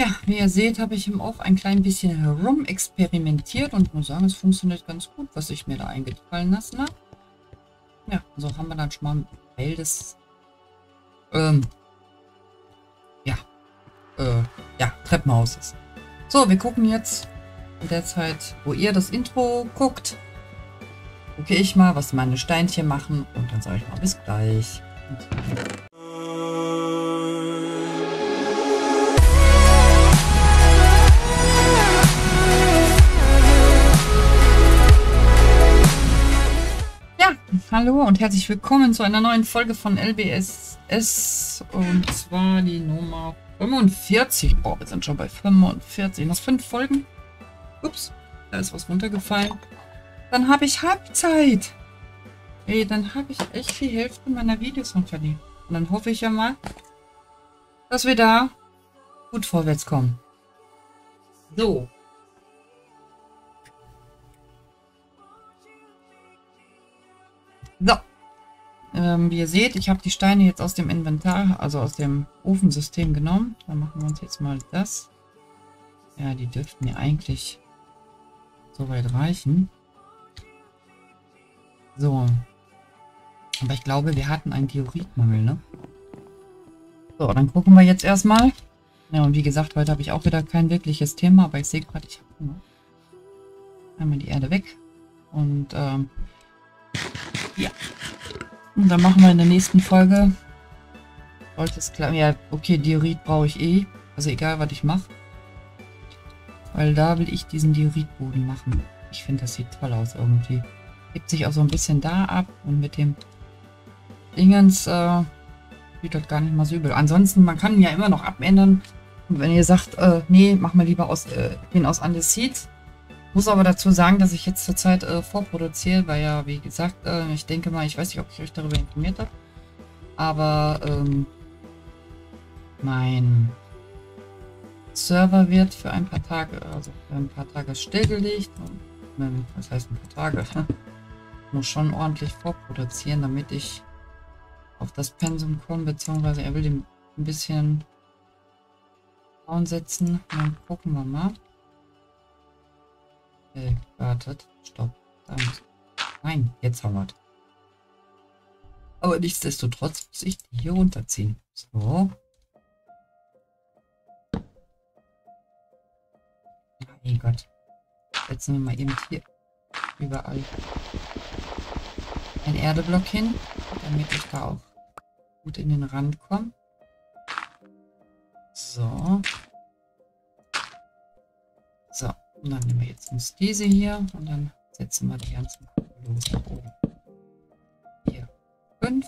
Ja, wie ihr seht, habe ich im Off ein klein bisschen herumexperimentiert und muss sagen, es funktioniert ganz gut, was ich mir da eingefallen lassen habe. Ja, so haben wir dann schon mal ein Teil des Treppenhauses. So, wir gucken jetzt in der Zeit, wo ihr das Intro guckt, gucke ich mal, was meine Steinchen machen und dann sage ich mal bis gleich. Hallo und herzlich willkommen zu einer neuen Folge von LBSS und zwar die Nummer 45. Boah, wir sind schon bei 45. Noch 5 Folgen. Ups, da ist was runtergefallen. Dann habe ich Halbzeit. Ey, dann habe ich echt die Hälfte meiner Videos schon verdient. Und dann hoffe ich ja mal, dass wir da gut vorwärts kommen. So. So, wie ihr seht, ich habe die Steine jetzt aus dem Inventar, also aus dem Ofensystem genommen. Dann machen wir uns jetzt mal das. Ja, die dürften ja eigentlich soweit reichen. So. Aber ich glaube, wir hatten einen Dioritmangel, ne? So, dann gucken wir jetzt erstmal. Ja, und wie gesagt, heute habe ich auch wieder kein wirkliches Thema, aber ich sehe gerade, ich habe Hunger. Einmal die Erde weg. Und, ja. Und dann machen wir in der nächsten Folge. Sollte es klar. Ja, okay, Diorit brauche ich eh. Also egal, was ich mache. Weil da will ich diesen Dioritboden machen. Ich finde, das sieht toll aus irgendwie. Hebt sich auch so ein bisschen da ab. Und mit dem Dingens sieht das gar nicht mal so übel. Ansonsten, man kann ihn ja immer noch abändern. Und wenn ihr sagt, nee, mach mal lieber aus, den aus Andesite. Muss aber dazu sagen, dass ich jetzt zurzeit vorproduziere, weil ja, wie gesagt, ich denke mal, ich weiß nicht, ob ich euch darüber informiert habe, aber mein Server wird für ein paar Tage, stillgelegt. Und, was heißt ein paar Tage? Ich muss schon ordentlich vorproduzieren, damit ich auf das Pensum komme, beziehungsweise er will den ein bisschen down setzen. Dann gucken wir mal. Hey, wartet, stopp. Nein, jetzt haben wir es. Aber nichtsdestotrotz muss ich die hier runterziehen. So. Mein Gott. Setzen wir mal eben hier überall einen Erdeblock hin, damit ich da auch gut in den Rand komme. So. So. Und dann nehmen wir jetzt uns diese hier und dann setzen wir die ganzen los nach oben. Hier 5.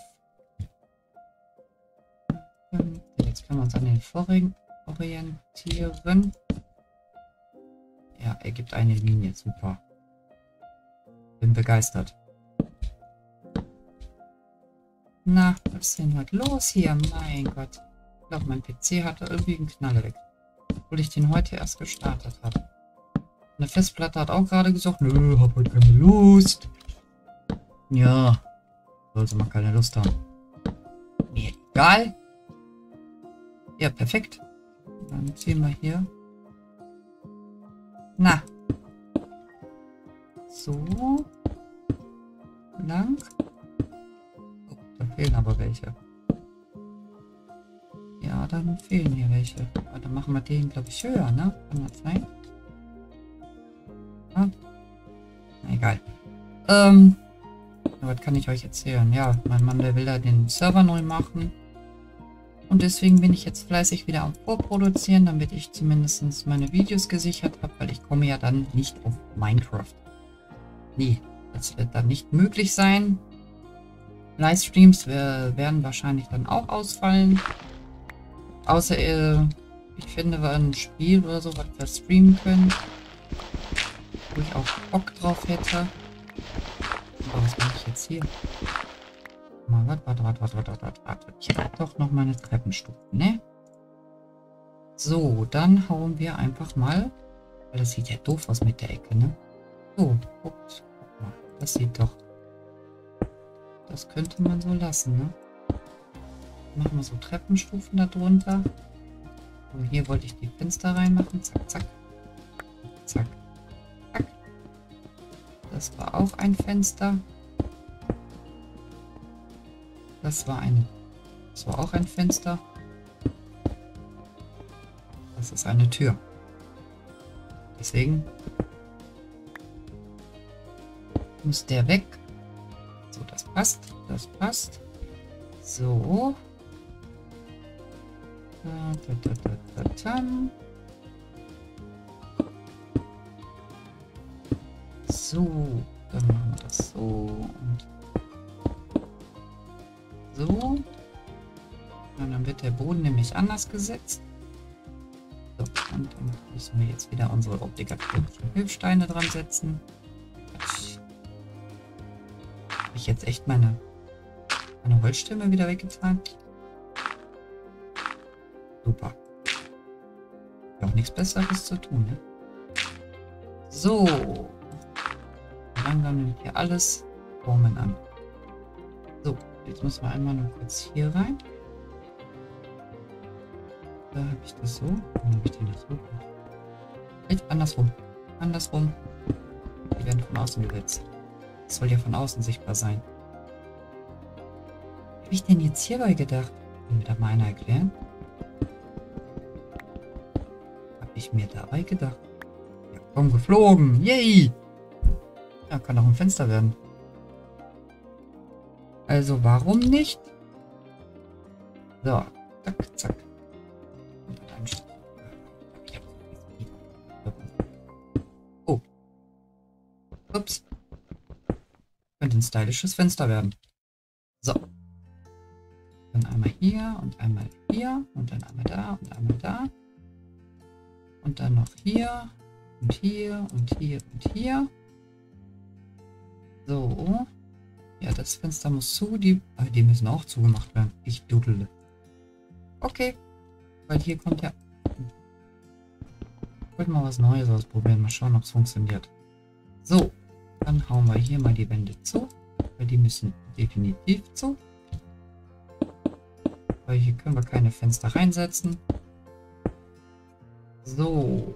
Jetzt können wir uns an den vorigen orientieren. Ja, er gibt eine Linie, super. Bin begeistert. Na, was ist denn heute los hier? Mein Gott. Ich glaube, mein PC hatte irgendwie einen Knaller weg. Obwohl ich den heute erst gestartet habe. Eine Festplatte hat auch gerade gesagt, nö, hab heute keine Lust. Ja, sollte man keine Lust haben. Mir egal. Ja, perfekt. Dann ziehen wir hier. Na. So. Lang. Oh, da fehlen aber welche. Ja, dann fehlen hier welche. Aber dann machen wir den, glaube ich, höher, ne? Kann das sein? Ah. Egal. Was kann ich euch erzählen? Ja, mein Mann, der will da den Server neu machen. Und deswegen bin ich jetzt fleißig wieder am Vorproduzieren, damit ich zumindest meine Videos gesichert habe, weil ich komme ja dann nicht auf Minecraft. Nee, das wird dann nicht möglich sein. Livestreams werden wahrscheinlich dann auch ausfallen. Außer ich finde ein Spiel oder so, was wir streamen können. Wo ich auch Bock drauf hätte. Aber was mache ich jetzt hier? Mal, warte. Ich habe doch noch meine Treppenstufe, ne? So, dann hauen wir einfach mal. Weil das sieht ja doof aus mit der Ecke, ne? So, guckt mal. Das sieht doch. Das könnte man so lassen, ne? Machen wir so Treppenstufen da drunter. Und hier wollte ich die Fenster reinmachen. Zack, zack. Zack, zack. Das war auch ein Fenster. Das war auch ein Fenster. Das ist eine Tür. Deswegen muss der weg. So, das passt. Das passt. So. So, dann machen wir das so und so. Und dann wird der Boden nämlich anders gesetzt. So, und dann müssen wir jetzt wieder unsere obligatorischen Hilfsteine dran setzen. Habe ich jetzt echt meine Holzstämme wieder weggetan? Super. Hab auch nichts Besseres zu tun, ne? So. Langsam nimmt hier alles Formen an. So, jetzt müssen wir einmal noch kurz hier rein. Da habe ich das so. Dann habe ich den das so. Halt, andersrum. Andersrum. Die werden von außen gesetzt. Das soll ja von außen sichtbar sein. Was habe ich denn jetzt hierbei gedacht? Kann mir da mal einer erklären? Ich mir dabei gedacht. Ja, komm, geflogen. Yay! Ja, kann auch ein Fenster werden. Also, warum nicht? So, zack, zack. Und dann oh. Ups. Könnte ein stylisches Fenster werden. So. Dann einmal hier und dann einmal da und einmal da. Und dann noch hier und hier und hier und hier. So. Ja, das Fenster muss zu. Die müssen auch zugemacht werden. Ich dudel. Okay. Weil hier kommt ja... Ich wollte mal was Neues ausprobieren. Mal schauen, ob es funktioniert. So. Dann hauen wir hier mal die Wände zu. Weil die müssen definitiv zu. Weil hier können wir keine Fenster reinsetzen. So,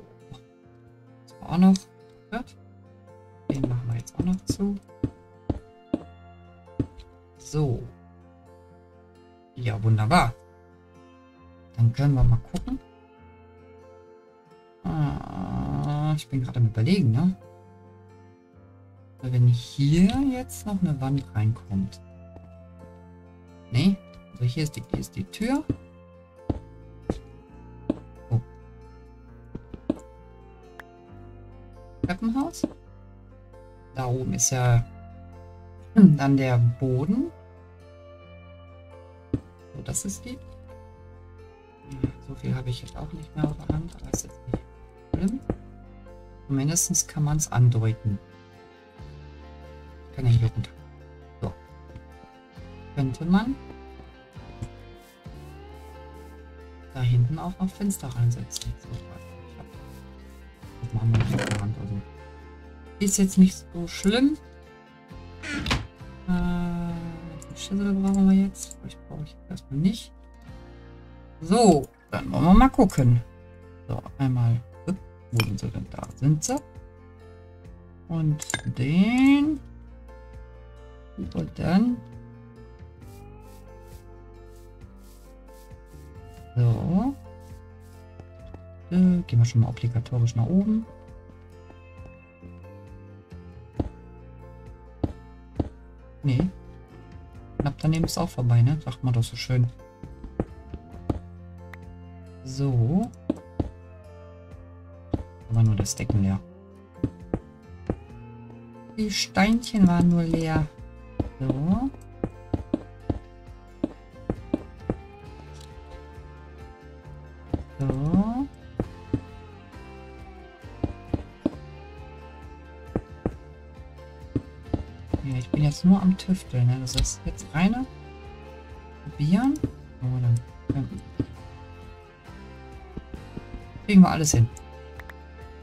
das war auch noch. Den machen wir jetzt auch noch zu. So. Ja, wunderbar. Dann können wir mal gucken. Ah, ich bin gerade am Überlegen, ne? Wenn hier jetzt noch eine Wand reinkommt. Ne? Also hier ist die Tür. Treppenhaus. Da oben ist ja dann der Boden. So, das ist die. So viel habe ich jetzt auch nicht mehr auf der Hand, aber ist jetzt nicht schlimm. Mindestens kann man es andeuten. Kann ich hier runter. So. Könnte man da hinten auch noch Fenster reinsetzen. So. Machen wir nicht geplant, also. Ist jetzt nicht so schlimm. Den Schüssel brauchen wir jetzt. Ich brauche ich erstmal nicht. So, dann wollen wir mal gucken. So, einmal. Wo sind sie denn? Da sind sie. Und den. Und dann. So. Gehen wir schon mal obligatorisch nach oben. Nee. Knapp daneben ist auch vorbei, ne? Sagt man doch so schön. So. Aber nur das Decken leer. Die Steinchen waren nur leer. So. Nur am Tüfteln, ne? Das heißt jetzt reine probieren. Oh, dann kriegen wir alles hin.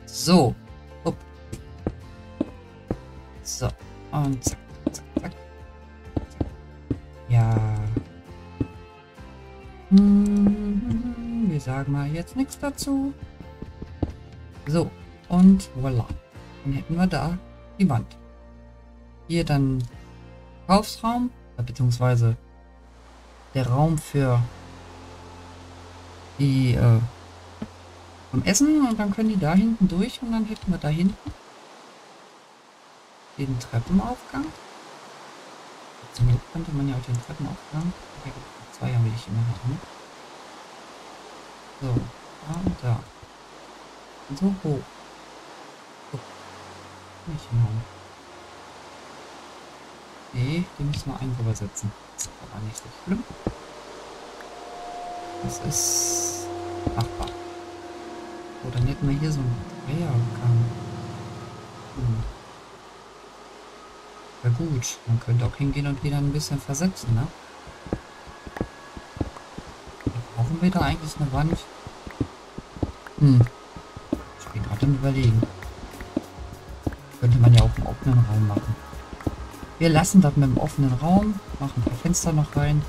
So. Upp. So. Und zack, zack, zack. Ja. Wir sagen mal jetzt nichts dazu. So, und voilà. Dann hätten wir da die Wand. Hier dann Kaufsraum, beziehungsweise der Raum für die vom Essen, und dann können die da hinten durch und dann hätten wir da hinten den Treppenaufgang. Zum Glück könnte man ja auch den Treppenaufgang. Okay, zwei haben wir nicht immer haben. So, da und da. Und so hoch. So. Nicht hinhauen. Nee, die müssen wir einen drüber setzen. Aber nicht so schlimm. Das ist machbar. So, dann hätten wir hier so einen Dreiergang. Hm. Ja gut, man könnte auch hingehen und wieder ein bisschen versetzen, ne? Brauchen wir da eigentlich eine Wand? Hm. Ich bin gerade am Überlegen. Könnte man ja auch einen offenen Raum machen. Wir lassen das mit dem offenen Raum, machen ein paar Fenster noch rein.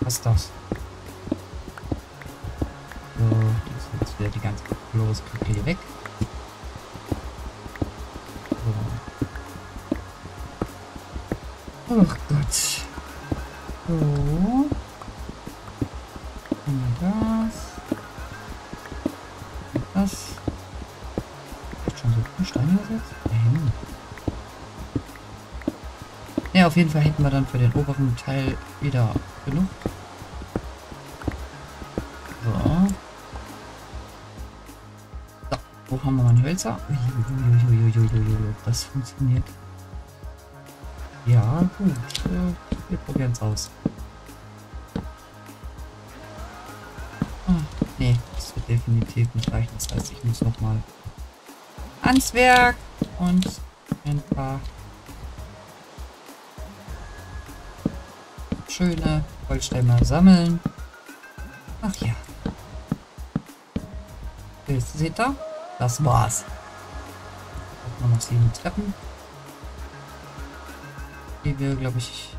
Was ist das? So, das ist jetzt wieder die ganze bloße Papier weg. Oh Gott. So. Und das. Und das. Ist schon so ein Stein gesetzt? Nein. Ja, auf jeden Fall hätten wir dann für den oberen Teil wieder genug. So. So. Wo haben wir mein Hölzer? Das funktioniert. Ja, gut. Wir probieren es aus. Ach, nee, das wird definitiv nicht reichen. Das heißt, ich muss nochmal ans Werk und ein paar schöne Holzstämme sammeln. Ach ja. Seht ihr? Das war's. Ich brauche noch 7 Treppen. Die wir, glaube ich,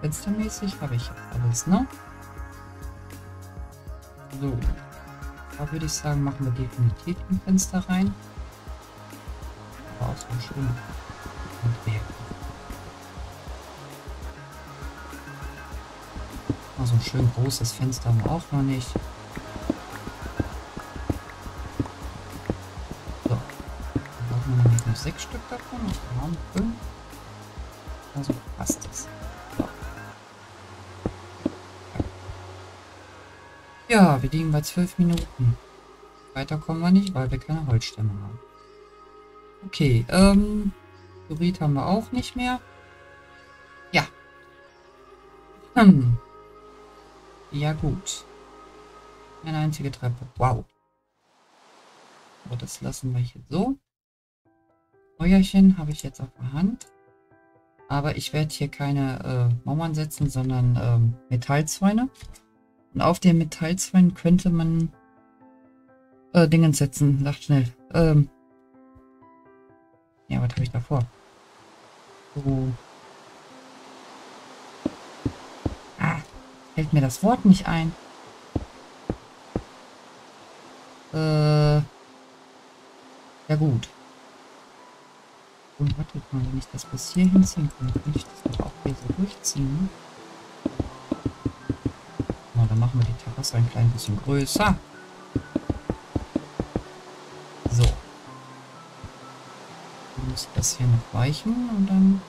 fenstermäßig habe ich alles, ne? So, da würde ich sagen, machen wir definitiv ein Fenster rein. Aber auch so schön. Und so ein schön großes Fenster haben wir auch noch nicht. Noch 6 Stück davon, und 5. Also passt das. So. Ja, wir liegen bei 12 Minuten. Weiter kommen wir nicht, weil wir keine Holzstämme haben. Okay, Fluorit haben wir auch nicht mehr. Ja. Ja gut. Eine einzige Treppe. Wow. Aber das lassen wir hier so. Feuerchen habe ich jetzt auf der Hand, aber ich werde hier keine Mauern setzen, sondern Metallzäune, und auf den Metallzäunen könnte man Dingen setzen, sagt schnell. Ja, was habe ich da vor? So. Ah, fällt mir das Wort nicht ein. Ja gut. Und wartet mal, wenn ich das bis hier hinziehen kann, kann ich das doch auch hier so durchziehen. Na, dann machen wir die Terrasse ein klein bisschen größer. So. Dann muss das hier noch weichen und dann...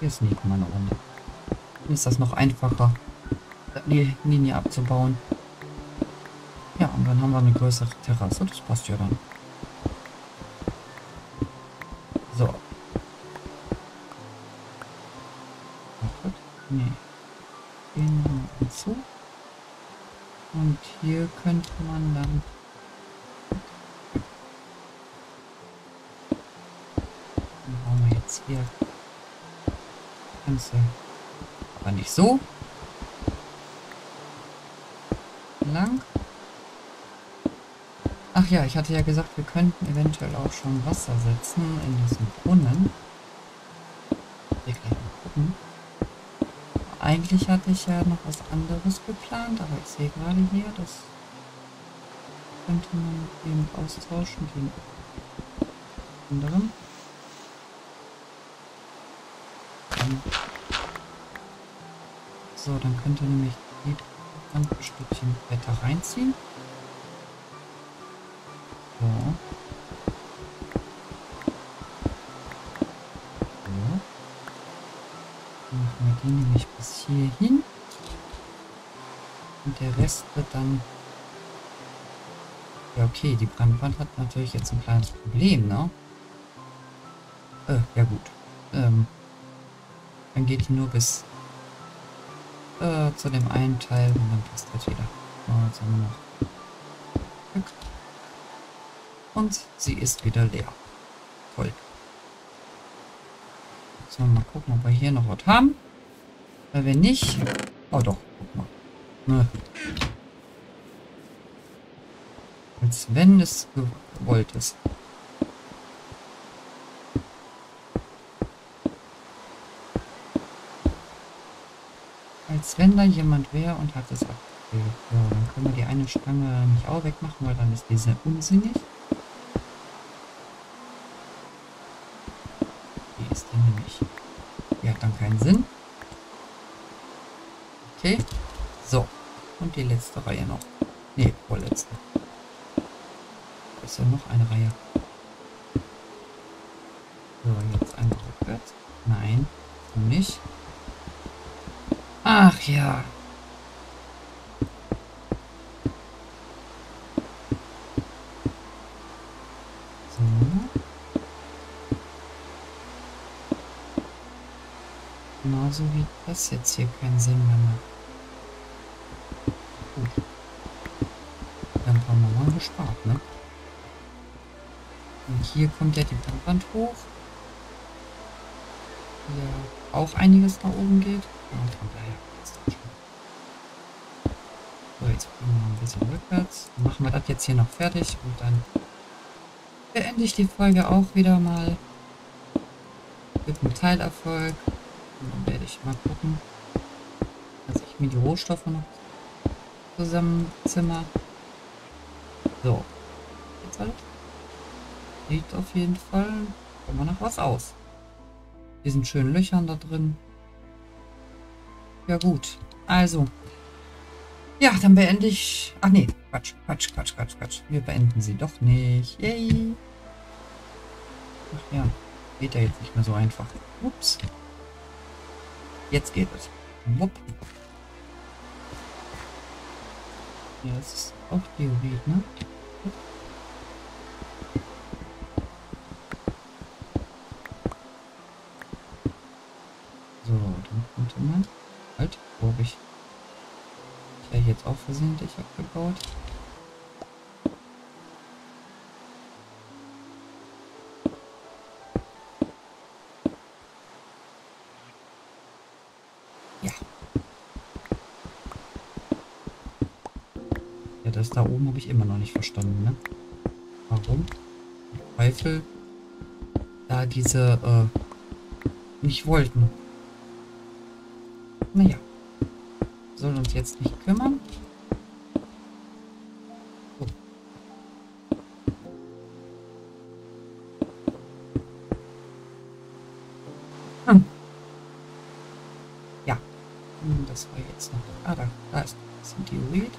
Hier ist Nico mal eine Runde. Dann ist das noch einfacher, die Linie abzubauen. Ja, und dann haben wir eine größere Terrasse. Das passt ja dann. So. Ach, nee. Gehen wir mal hinzu. Und hier könnte man dann... Dann bauen wir jetzt hier... Ganze. Aber nicht so. Lang. Ach ja, ich hatte ja gesagt, wir könnten eventuell auch schon Wasser setzen in diesen Brunnen. Wir können mal gucken. Eigentlich hatte ich ja noch was anderes geplant, aber ich sehe gerade hier, das könnte man eben austauschen gegen anderen. So, dann könnte nämlich ein Stückchen Wetter reinziehen. So. Machen wir die nämlich bis hier hin. Und der Rest wird dann... Ja, okay, die Brandwand hat natürlich jetzt ein kleines Problem, ne? Ja gut. Dann geht die nur bis... zu dem einen Teil und dann passt das wieder. Oh, jetzt haben wir noch. Und sie ist wieder leer. Toll. So, mal gucken, ob wir hier noch was haben. Weil wenn nicht... Oh doch, guck mal. Nö. Als wenn es gewollt ist. Als wenn da jemand wäre und hat es abgewählt. So, dann können wir die eine Stange nicht auch wegmachen, weil dann ist diese unsinnig. Die ist dann nämlich. Die hat dann keinen Sinn. Okay. So. Und die letzte Reihe noch. Ne, vorletzte. Da ist ja noch eine Reihe. So, jetzt einmal rückwärts. Nein, nicht. Ach ja. So. Genauso wie das jetzt hier keinen Sinn mehr macht. Gut. Dann haben wir mal gespart, ne? Und hier kommt ja die Brandwand hoch. Ja, auch einiges nach oben geht. Und von daher passt das schon. So, jetzt gehen wir noch ein bisschen rückwärts. Dann machen wir das jetzt hier noch fertig und dann beende ich die Folge auch wieder mal mit einem Teilerfolg. Und dann werde ich mal gucken, dass ich mir die Rohstoffe noch zusammenzimmer. So, jetzt alles. Sieht auf jeden Fall immer noch was aus. Diesen schönen Löchern da drin. Ja gut, also. Ja, dann beende ich... Ach nee, Quatsch. Wir beenden sie doch nicht. Yay! Ach ja, geht ja jetzt nicht mehr so einfach. Ups. Jetzt geht es. Wupp. Ja, das ist auch Theorie, ne? So, dann kommt immer... Halt, wo habe ich ja jetzt auch versehentlich abgebaut. Ja. Ja, das da oben habe ich immer noch nicht verstanden, ne? Warum? Im Zweifel da diese nicht wollten. Naja, soll uns jetzt nicht kümmern. Oh. Hm. Ja, das war jetzt noch. Ah, da ist ein Diorit.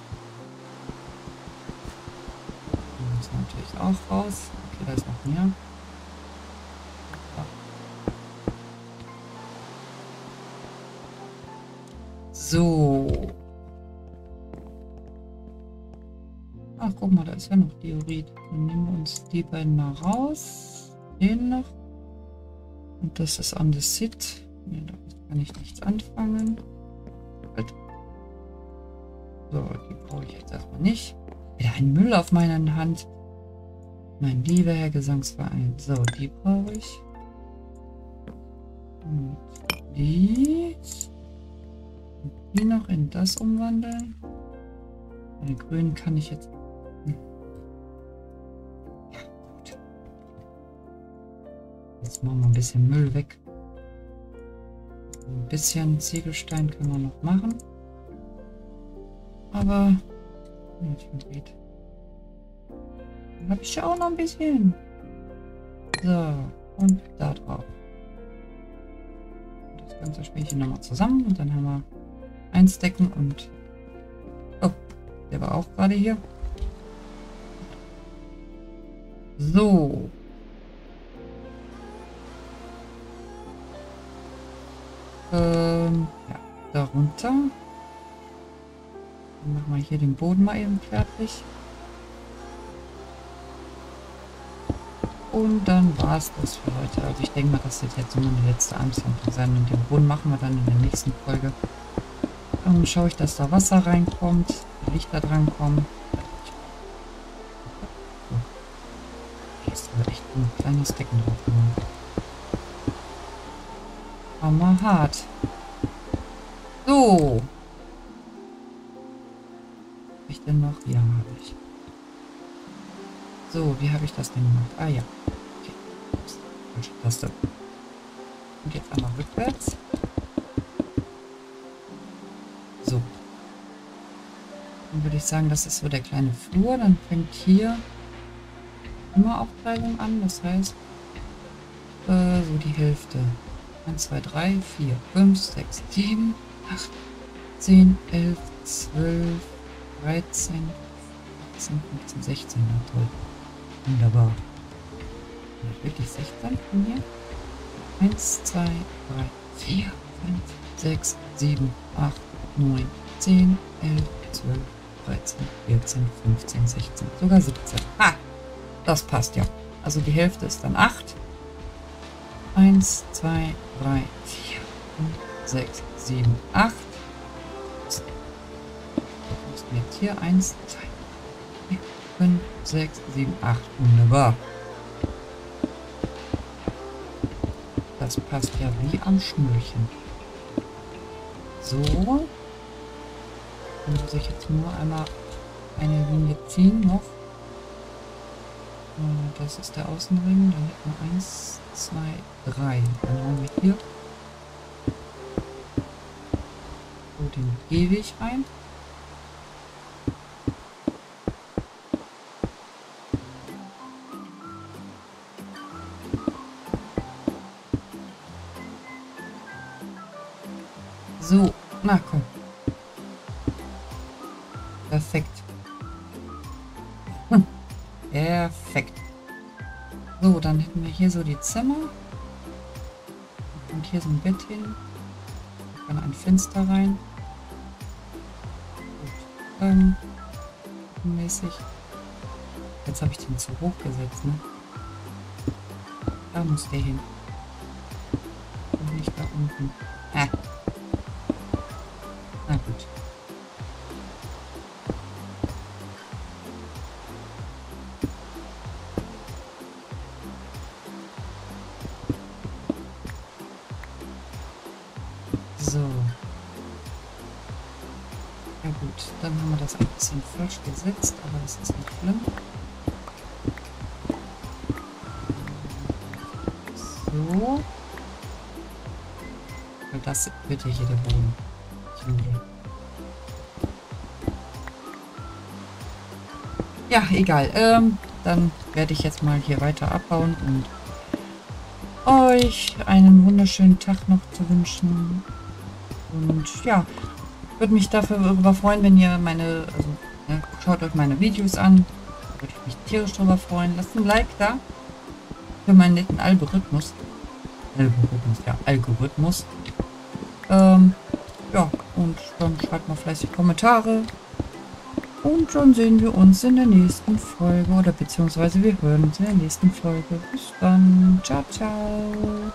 Das ist natürlich auch raus. Okay, da ist noch mehr. So. Ach, guck mal, da ist ja noch Diorit. Dann nehmen wir uns die beiden mal raus. Den noch. Und das ist an der Sit. Ne, da kann ich nichts anfangen. Halt. So, die brauche ich jetzt erstmal nicht. Wieder ein Müll auf meiner Hand. Mein lieber Herr Gesangsverein. So, die brauche ich. Und die... Die noch in das umwandeln. Den grünen kann ich jetzt... Hm. Ja, gut. Jetzt machen wir ein bisschen Müll weg. Ein bisschen Ziegelstein können wir noch machen. Aber dann habe ich ja auch noch ein bisschen. So, und da drauf. Das ganze Spielchen nochmal zusammen und dann haben wir einstecken und... Oh, der war auch gerade hier. So. Ja, darunter. Dann machen wir hier den Boden mal eben fertig. Und dann war es das für heute. Also ich denke mal, das wird jetzt immer eine letzte Anzahlung sein. Und den Boden machen wir dann in der nächsten Folge. Dann schaue ich, dass da Wasser reinkommt, Licht da dran kommt. Jetzt wird echt ein kleines Decken drauf gemacht. Hammer hart. So. Hab ich denn noch? Ja, habe ich. So, wie habe ich das denn gemacht? Ah ja. Okay. Falsche Taste. Und jetzt einmal rückwärts. So. Dann würde ich sagen, das ist so der kleine Flur. Dann fängt hier immer Aufteilung an. Das heißt, so die Hälfte. 1, 2, 3, 4, 5, 6, 7, 8, 10, 11, 12, 13, 14, 15, 16. Na toll. Wunderbar. Wirklich 16 von mir? 1, 2, 3, 4, 5, 6, 7, 8, 9, 10, 11, 12, 13, 14, 15, 16, sogar 17. Ha! Das passt ja. Also die Hälfte ist dann 8. 1, 2, 3, 4, 5, 6, 7, 8. Das ist jetzt hier 1, 2, 3, 4, 5, 6, 7, 8. Wunderbar. Das passt ja wie am Schnürchen. So. Dann muss ich jetzt nur einmal eine Linie ziehen noch. Das ist der Außenring, da hätten wir 1, 2, 3. Dann haben wir hier so den Gehweg rein. So, na komm. Perfekt. Perfekt. So, dann hätten wir hier so die Zimmer. Und hier so ein Bett hin. Dann ein Fenster rein. Gut. Mäßig. Jetzt habe ich den zu hoch gesetzt, ne? Da muss der hin. Und nicht da unten. Ah. Na gut. So. Ja gut, dann haben wir das ein bisschen falsch gesetzt, aber das ist nicht schlimm. So. Und das wird ja hier der Boden. Ja, egal. Dann werde ich jetzt mal hier weiter abbauen und euch einen wunderschönen Tag noch zu wünschen. Und ja, würde mich darüber freuen, wenn ihr meine, also ne, schaut euch meine Videos an, würde ich mich tierisch darüber freuen. Lasst ein Like da für meinen netten Algorithmus. Algorithmus. Ja, und dann schreibt mal fleißig Kommentare. Und dann sehen wir uns in der nächsten Folge, oder beziehungsweise wir hören uns in der nächsten Folge. Bis dann. Ciao, ciao.